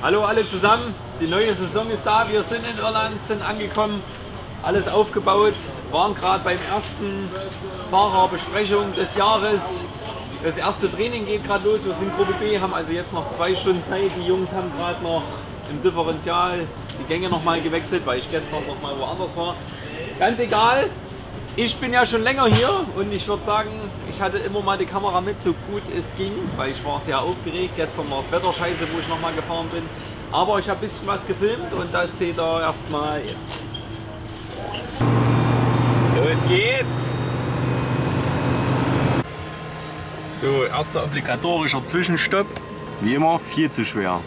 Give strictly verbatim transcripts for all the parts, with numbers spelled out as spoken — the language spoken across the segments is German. Hallo alle zusammen, die neue Saison ist da, wir sind in Irland, sind angekommen, alles aufgebaut, waren gerade beim ersten Fahrerbesprechung des Jahres. Das erste Training geht gerade los, wir sind Gruppe B, haben also jetzt noch zwei Stunden Zeit, die Jungs haben gerade noch im Differential die Gänge nochmal gewechselt, weil ich gestern nochmal woanders war. Ganz egal, ich bin ja schon länger hier und ich würde sagen, ich hatte immer mal die Kamera mit, so gut es ging, weil ich war sehr aufgeregt. Gestern war das Wetter scheiße, wo ich nochmal gefahren bin, aber ich habe ein bisschen was gefilmt und das seht ihr erstmal jetzt. Los geht's! So, erster obligatorischer Zwischenstopp. Wie immer, viel zu schwer.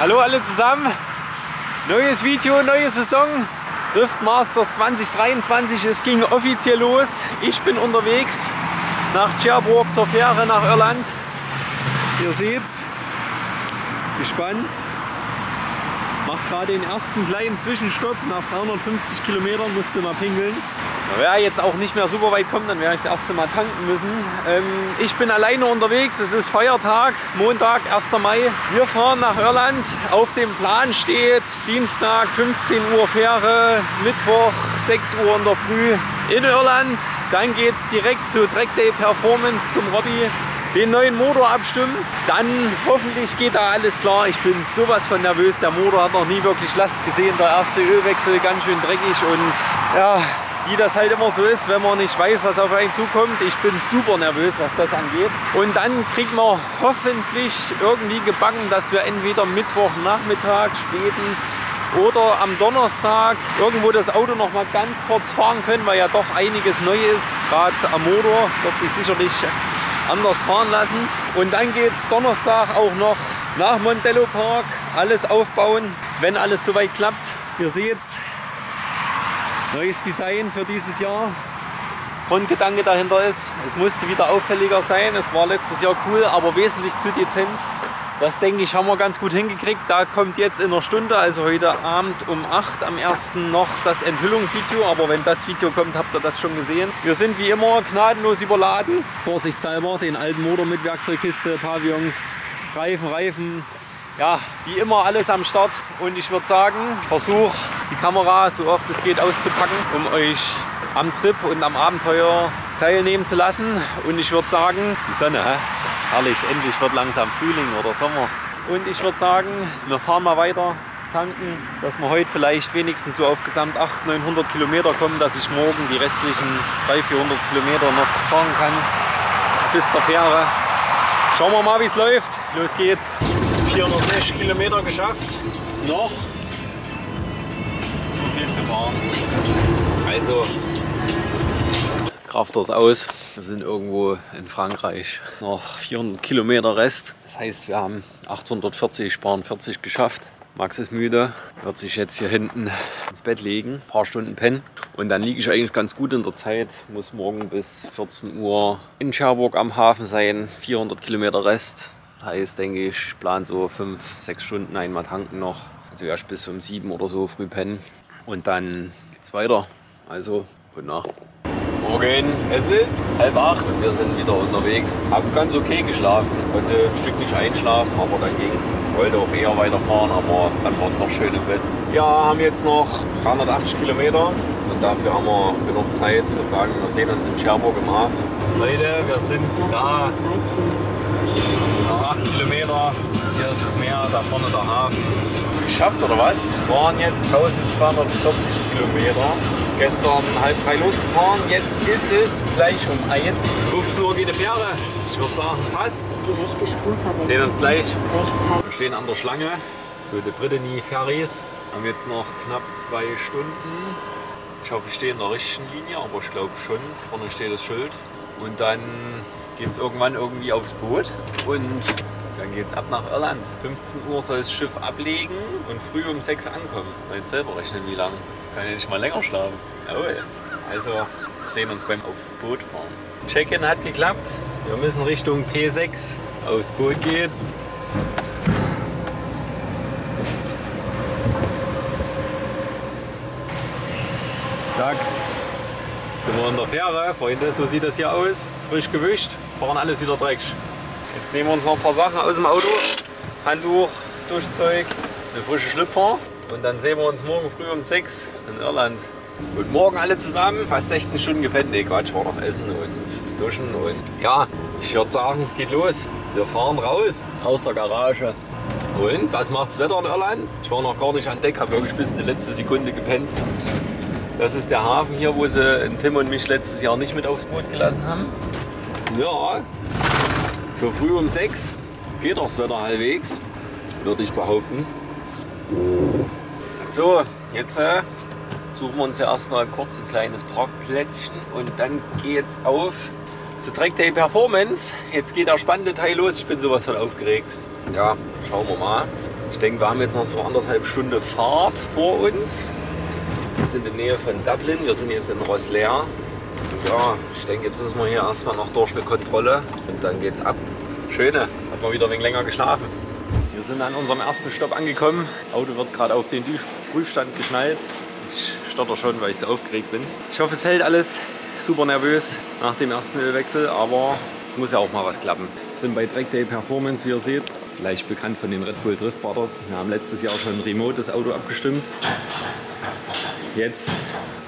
Hallo alle zusammen. Neues Video, neue Saison. Drift Masters zwanzig dreiundzwanzig, es ging offiziell los. Ich bin unterwegs nach Cherbourg zur Fähre nach Irland. Ihr seht's. Gespannt. Macht gerade den ersten kleinen Zwischenstopp. Nach dreihundertfünfzig Kilometern musste mal pinkeln. Wer jetzt auch nicht mehr super weit kommt, dann werde ich das erste Mal tanken müssen. Ähm, ich bin alleine unterwegs, es ist Feiertag, Montag, erster Mai. Wir fahren nach Irland. Auf dem Plan steht Dienstag fünfzehn Uhr Fähre, Mittwoch sechs Uhr in der Früh in Irland. Dann geht es direkt zu Trackday Performance zum Robby. Den neuen Motor abstimmen, dann hoffentlich geht da alles klar. Ich bin sowas von nervös, der Motor hat noch nie wirklich Last gesehen. Der erste Ölwechsel ganz schön dreckig und ja, wie das halt immer so ist, wenn man nicht weiß, was auf einen zukommt. Ich bin super nervös, was das angeht. Und dann kriegt man hoffentlich irgendwie gebacken, dass wir entweder Mittwochnachmittag, späten oder am Donnerstag irgendwo das Auto noch mal ganz kurz fahren können, weil ja doch einiges neu ist. Gerade am Motor wird sich sicherlich anders fahren lassen. Und dann geht es Donnerstag auch noch nach Mondello Park. Alles aufbauen, wenn alles soweit klappt. Ihr seht's. Neues Design für dieses Jahr. Grundgedanke dahinter ist, es musste wieder auffälliger sein. Es war letztes Jahr cool, aber wesentlich zu dezent. Das denke ich, haben wir ganz gut hingekriegt. Da kommt jetzt in einer Stunde, also heute Abend um acht am ersten noch das Enthüllungsvideo. Aber wenn das Video kommt, habt ihr das schon gesehen. Wir sind wie immer gnadenlos überladen. Vorsichtshalber den alten Motor mit Werkzeugkiste, Pavillons, Reifen, Reifen. Ja, wie immer alles am Start und ich würde sagen, ich versuche die Kamera so oft es geht auszupacken, um euch am Trip und am Abenteuer teilnehmen zu lassen. Und ich würde sagen, die Sonne, hä? Herrlich, endlich wird langsam Frühling oder Sommer. Und ich würde sagen, wir fahren mal weiter, tanken, dass wir heute vielleicht wenigstens so auf gesamt achthundert, neunhundert Kilometer kommen, dass ich morgen die restlichen dreihundert, vierhundert Kilometer noch fahren kann bis zur Fähre. Schauen wir mal, wie es läuft. Los geht's. vierhundertsechzig Kilometer geschafft, noch so viel zu fahren. Also, Krafters aus. Wir sind irgendwo in Frankreich. Noch vierhundert Kilometer Rest. Das heißt, wir haben achthundertvierzig, sparen vierzig geschafft. Max ist müde, wird sich jetzt hier hinten ins Bett legen, ein paar Stunden pennen. Und dann liege ich eigentlich ganz gut in der Zeit, muss morgen bis vierzehn Uhr in Cherbourg am Hafen sein. vierhundert Kilometer Rest. Heißt, denke ich, ich plane so fünf, sechs Stunden einmal tanken noch. Also werde ich bis um sieben oder so früh pennen. Und dann geht's weiter. Also, gute Nacht. Morgen, es ist halb acht und wir sind wieder unterwegs. Hab ganz okay geschlafen, konnte ein Stück nicht einschlafen, aber dann ging's. Ich wollte auch eher weiterfahren, aber dann war es noch schön im Bett. Wir haben jetzt noch dreihundertachtzig Kilometer und dafür haben wir genug Zeit. Ich würde sagen, wir sehen uns in Cherbourg im Hafen. Leute, wir sind da. acht Kilometer, hier ist das Meer, da vorne der Hafen. Geschafft oder was? Es waren jetzt eintausendzweihundertvierzig Kilometer. Gestern halb drei losgefahren, jetzt ist es gleich um eins. fünfzehn Uhr geht die Fähre. Ich würde sagen, passt. Die rechte Spur verwendet. Sehen uns gleich. Rechts. Wir stehen an der Schlange zu der Brittany Ferries. Wir haben jetzt noch knapp zwei Stunden. Ich hoffe, ich stehe in der richtigen Linie, aber ich glaube schon. Vorne steht das Schild. Und dann geht es irgendwann irgendwie aufs Boot und dann geht es ab nach Irland. fünfzehn Uhr soll das Schiff ablegen und früh um sechs ankommen. Jetzt selber rechnen wie lang. Kann ja nicht mal länger schlafen. Jawohl. Also sehen uns beim aufs Boot fahren. Check-in hat geklappt. Wir müssen Richtung P sechs. Aufs Boot geht's. Zack. Sind wir in der Fähre, Freunde, so sieht das hier aus. Frisch gewischt, fahren alles wieder dreckig. Jetzt nehmen wir uns noch ein paar Sachen aus dem Auto. Handtuch, Duschzeug, eine frische Schlüpfer und dann sehen wir uns morgen früh um sechs in Irland. Und morgen alle zusammen, fast sechzehn Stunden gepennt. Nee, Quatsch, war noch Essen und Duschen und ja, ich würde sagen, es geht los. Wir fahren raus aus der Garage. Und, was macht's Wetter in Irland? Ich war noch gar nicht an Deck, habe wirklich bis in die letzte Sekunde gepennt. Das ist der Hafen hier, wo sie Tim und mich letztes Jahr nicht mit aufs Boot gelassen haben. Ja, für früh um sechs geht das Wetter halbwegs, würde ich behaupten. So, jetzt äh, suchen wir uns ja erstmal kurz ein kleines Parkplätzchen und dann geht's auf zu Trackday Performance. Jetzt geht der spannende Teil los, ich bin sowas von aufgeregt. Ja, schauen wir mal. Ich denke, wir haben jetzt noch so anderthalb Stunden Fahrt vor uns. Wir sind in der Nähe von Dublin, wir sind jetzt in Roslea. Ja, ich denke, jetzt müssen wir hier erstmal noch durch eine Kontrolle und dann geht's ab. Schöne, hat man wieder ein wenig länger geschlafen. Wir sind an unserem ersten Stopp angekommen. Das Auto wird gerade auf den Prüfstand geschnallt. Ich stotter schon, weil ich so aufgeregt bin. Ich hoffe, es hält alles. Super nervös nach dem ersten Ölwechsel, aber es muss ja auch mal was klappen. Wir sind bei Trackday Performance, wie ihr seht. Vielleicht bekannt von den Red Bull Drift Battles. Wir haben letztes Jahr schon remote das Auto abgestimmt. Jetzt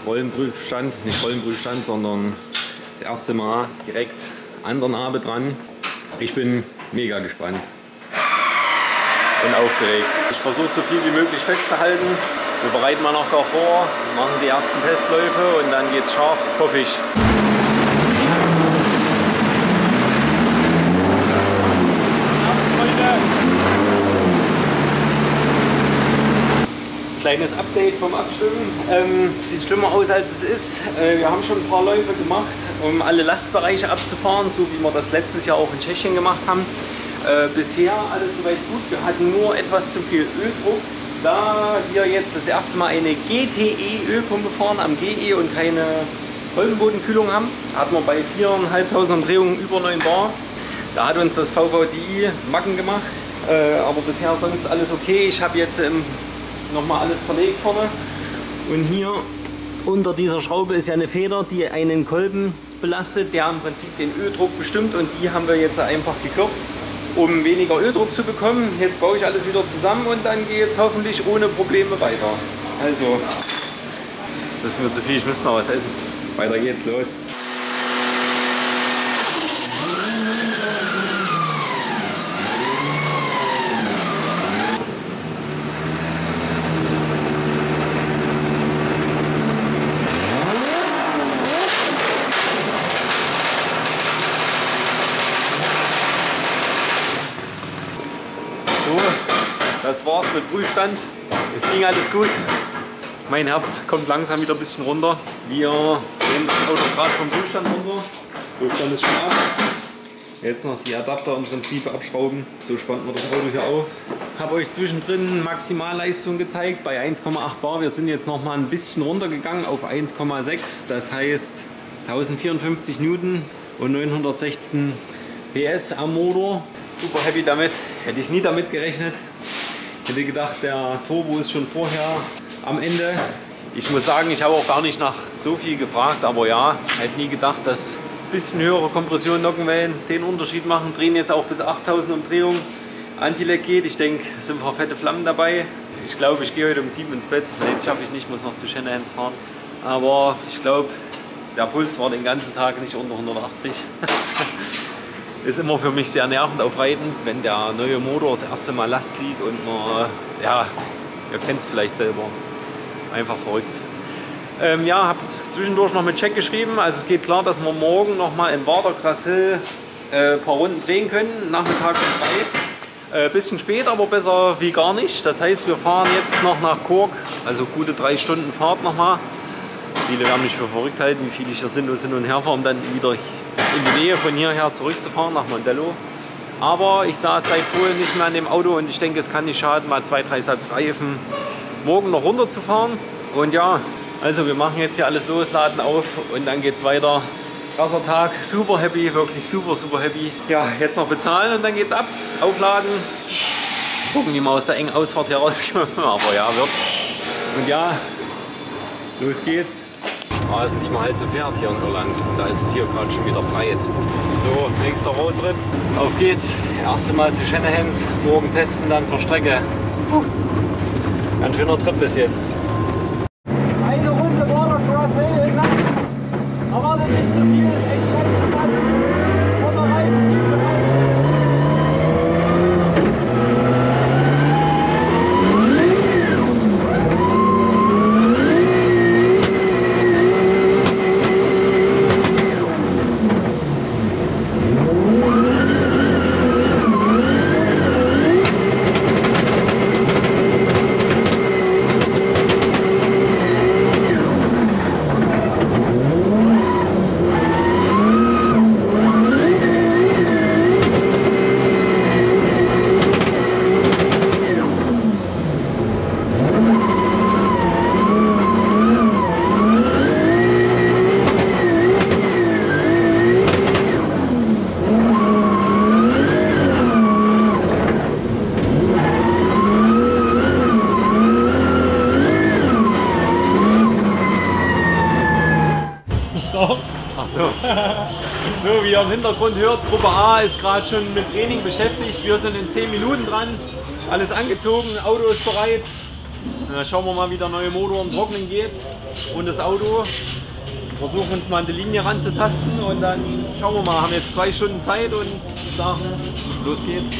Rollenprüfstand, nicht Rollenprüfstand, sondern das erste Mal direkt an der Narbe dran. Ich bin mega gespannt und aufgeregt. Ich versuche so viel wie möglich festzuhalten. Wir bereiten mal noch davor, machen die ersten Testläufe und dann geht's scharf, hoffe ich. Kleines Update vom Abstimmen. Ähm, sieht schlimmer aus als es ist. Äh, wir haben schon ein paar Läufe gemacht, um alle Lastbereiche abzufahren, so wie wir das letztes Jahr auch in Tschechien gemacht haben. Äh, bisher alles soweit gut. Wir hatten nur etwas zu viel Öldruck. Da wir jetzt das erste Mal eine G T E Ölpumpe fahren am G E und keine Holbenbodenkühlung haben, hatten wir bei viertausendfünfhundert Umdrehungen über neun Bar. Da hat uns das V V D I Macken gemacht. Äh, aber bisher sonst alles okay. Ich habe jetzt im nochmal alles zerlegt vorne und hier unter dieser Schraube ist ja eine Feder, die einen Kolben belastet, der im Prinzip den Öldruck bestimmt und die haben wir jetzt einfach gekürzt, um weniger Öldruck zu bekommen. Jetzt baue ich alles wieder zusammen und dann geht es hoffentlich ohne Probleme weiter. Also, das ist mir zu viel, ich müsste mal was essen. Weiter geht's, los! Das war's mit Prüfstand. Es ging alles gut. Mein Herz kommt langsam wieder ein bisschen runter. Wir nehmen das Auto gerade vom Prüfstand runter. Prüfstand ist schon ab. Jetzt noch die Adapter im Prinzip abschrauben. So spannt man das Auto hier auf. Ich habe euch zwischendrin Maximalleistung gezeigt bei eins Komma acht Bar. Wir sind jetzt noch mal ein bisschen runtergegangen auf eins Komma sechs. Das heißt tausendvierundfünfzig Newton und neunhundertsechzehn P S am Motor. Super happy damit. Hätte ich nie damit gerechnet. Ich hätte gedacht, der Turbo ist schon vorher am Ende. Ich muss sagen, ich habe auch gar nicht nach so viel gefragt, aber ja, hätte nie gedacht, dass ein bisschen höhere Kompression, Nockenwellen den Unterschied machen. Drehen jetzt auch bis achttausend Umdrehungen. Anti-Lag geht, ich denke, es sind ein paar fette Flammen dabei. Ich glaube, ich gehe heute um sieben ins Bett. Jetzt schaffe ich nicht, muss noch zu Shenan's fahren. Aber ich glaube, der Puls war den ganzen Tag nicht unter hundertachtzig. Ist immer für mich sehr nervend auf Reiten, wenn der neue Motor das erste Mal Last sieht und man, ja, ihr kennt es vielleicht selber, einfach verrückt. Ähm, ja, habe zwischendurch noch mit Check geschrieben, also es geht klar, dass wir morgen nochmal im Watergrass Hill äh, ein paar Runden drehen können, Nachmittag um drei. Äh, bisschen spät, aber besser wie gar nicht, das heißt, wir fahren jetzt noch nach Cork, also gute drei Stunden Fahrt nochmal. Viele werden mich für verrückt halten, wie viele ich hier sinnlos hin und her fahre, um dann wieder in die Nähe von hierher zurückzufahren nach Mondello. Aber ich saß seit Polen nicht mehr an dem Auto und ich denke, es kann nicht schaden, mal zwei, drei Satz Reifen morgen noch runterzufahren. Und ja, also wir machen jetzt hier alles los, laden auf und dann geht's weiter. Krasser Tag, super happy, wirklich super, super happy. Ja, jetzt noch bezahlen und dann geht's ab, aufladen. Gucken, wie wir aus der engen Ausfahrt hier rauskommen, aber ja, wird. Und ja, los geht's. Straßen, die man halt so fährt hier in Irland. Da ist es hier gerade schon wieder breit. So, nächster Roadtrip. Auf geht's. Erste Mal zu Shenan's. Morgen testen, dann zur Strecke. Ein schöner Trip bis jetzt. Eine Runde Watergrass Hill. Aber das ist nicht so viel. Ich schätze mal. Von der Reifen, viel zu rein. So, wie ihr im Hintergrund hört, Gruppe A ist gerade schon mit Training beschäftigt. Wir sind in zehn Minuten dran. Alles angezogen, Auto ist bereit. Dann schauen wir mal, wie der neue Motor im Trocknen geht. Und das Auto. Versuchen uns mal an die Linie ranzutasten und dann schauen wir mal. Wir haben jetzt zwei Stunden Zeit und sagen, los geht's.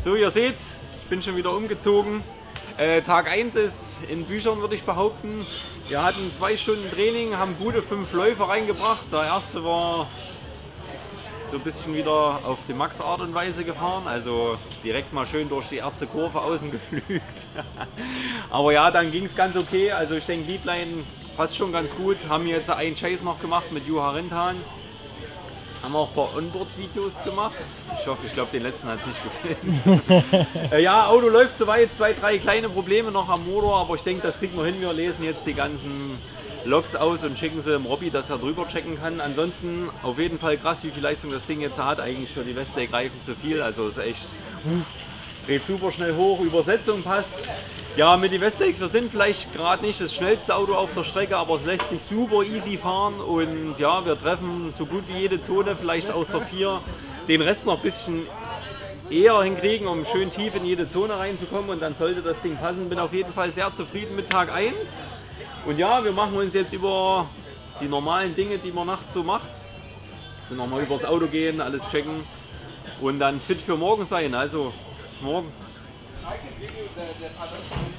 So, ihr seht's, ich bin schon wieder umgezogen. Äh, Tag eins ist in Büchern, würde ich behaupten. Wir hatten zwei Stunden Training, haben gute fünf Läufe reingebracht. Der erste war so ein bisschen wieder auf die Max-Art und Weise gefahren. Also direkt mal schön durch die erste Kurve außen geflügt. Aber ja, dann ging es ganz okay. Also ich denke, Leadline passt schon ganz gut. Haben jetzt einen Chase noch gemacht mit Juha Rindhahn. Haben wir auch ein paar Onboard-Videos gemacht. Ich hoffe, ich glaube, den letzten hat es nicht gefilmt. äh, ja, Auto läuft soweit. Zwei, drei kleine Probleme noch am Motor, aber ich denke, das kriegen wir hin. Wir lesen jetzt die ganzen Logs aus und schicken sie dem Robby, dass er drüber checken kann. Ansonsten auf jeden Fall krass, wie viel Leistung das Ding jetzt hat. Eigentlich für die Westlake-Reifen zu viel. Also ist echt, uff, dreht super schnell hoch, Übersetzung passt. Ja, mit den Westlakes, wir sind vielleicht gerade nicht das schnellste Auto auf der Strecke, aber es lässt sich super easy fahren und ja, wir treffen so gut wie jede Zone, vielleicht aus der vier, den Rest noch ein bisschen eher hinkriegen, um schön tief in jede Zone reinzukommen und dann sollte das Ding passen. Bin auf jeden Fall sehr zufrieden mit Tag eins und ja, wir machen uns jetzt über die normalen Dinge, die man nachts so macht, also nochmal übers Auto gehen, alles checken und dann fit für morgen sein, also bis morgen. I can give you the, the